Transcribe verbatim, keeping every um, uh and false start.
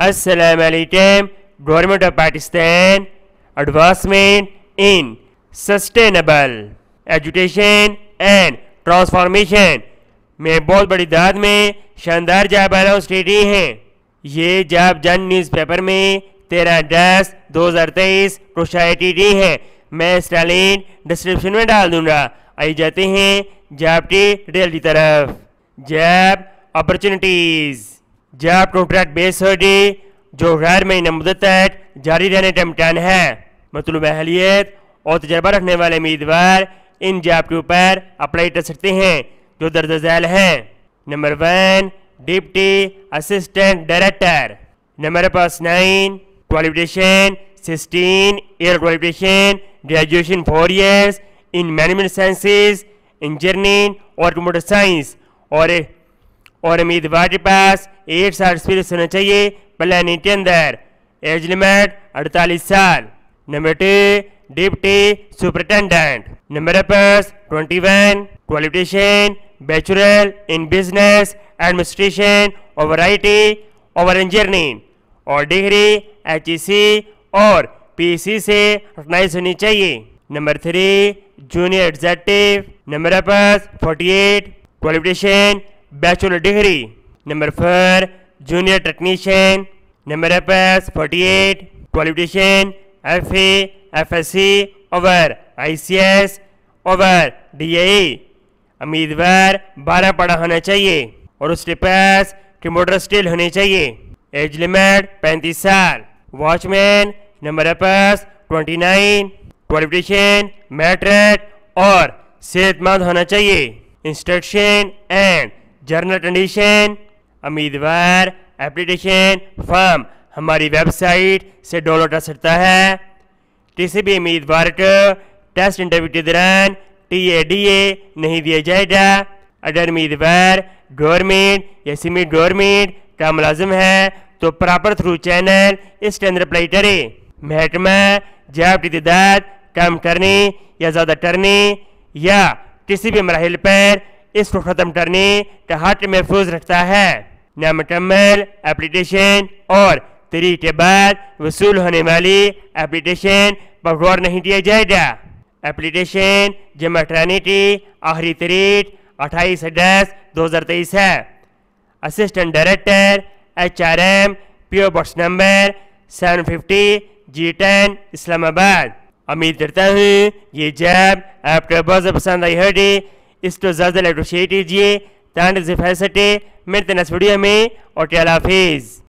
अस्सलाम वालेकुम। Government of Pakistan advancement in sustainable education and transformation में बहुत बड़ी दाद में शानदार जॉब अनाउंस की गई है। ये जॉब जंग न्यूज़पेपर में तेरह अगस्त दो हज़ार तेईस को शाया की गई है। मैं इसका लिंक डिस्क्रिप्शन में डाल दूंगा। आई जाते हैं जॉब की डिटेल की तरफ। Job opportunities. Job contract base होगी जो गैर महीना मुद्दत तक जारी रहने का इम्कान है। मतलब अहलियत और तजर्बा रखने वाले उम्मीदवार इन जॉब के ऊपर अप्लाई कर सकते हैं जो दर्ज झैल हैं। Number one, deputy assistant director. Number पास nine. Qualification sixteen year qualification, graduation four years in management sciences, engineering और कंप्यूटर साइंस। और और उम्मीदवार के पास एक साल एक्सपीरियंस होना चाहिए प्लानिंग के अंदर। एज लिमिट अड़तालीस साल। Number two, deputy superintendent. Number posts twenty one. Qualification bachelor in business administration और वैरायटी और इंजीनियरिंग, और डिग्री एच ई सी और पी सी से रिकॉग्नाइज होनी चाहिए। Number three, junior executive. Number posts forty eight. Qualification bachelor degree. Number four, junior technician. Number posts forty eight. Qualification F A F S C over I C S over D I. उम्मीदवार बारह पढ़ा होना चाहिए और उसके पास computer skill होनी चाहिए। As limit पैंतीस साल। Watchman. Number posts twenty nine. Qualification matric और सेहतमंद होना चाहिए। Instruction and general condition. उम्मीदवार एप्लीकेशन फॉर्म हमारी वेबसाइट से डाउनलोड कर सकता है। किसी भी उम्मीदवार को टेस्ट इंटरव्यू के दौरान टी ए डी ए नहीं दिया जाएगा। अगर उम्मीदवार गवर्नमेंट या सेमी गवर्नमेंट का मुलाजिम है तो प्रॉपर थ्रू चैनल इसके अंदर अप्लाई करे। महकमा जॉब की तादाद कम करने या ज़्यादा करने या किसी भी मराहिल पर इसको ख़त्म करने का हक महफूज रखता है। नामुकम्मल एप्लीकेशन और तरीक के बाद वसूल होने वाली एप्लीकेशन पर गौर नहीं किया जाएगा। एप्लीकेशन जमा कराने की आखिरी तारीख अट्ठाईस अगस्त दो हज़ार तेईस है। Assistant director H R M, P O box number seven fifty G ten, Islamabad. उम्मीद करता हूँ ये जॉब आपको बहुत पसंद आई होगी। इसको ज़्यादा लाइक शेयर कीजिए ताकि फैसले मिलते हैं नेक्स्ट वीडियो में। और अल्लाह हाफिज़।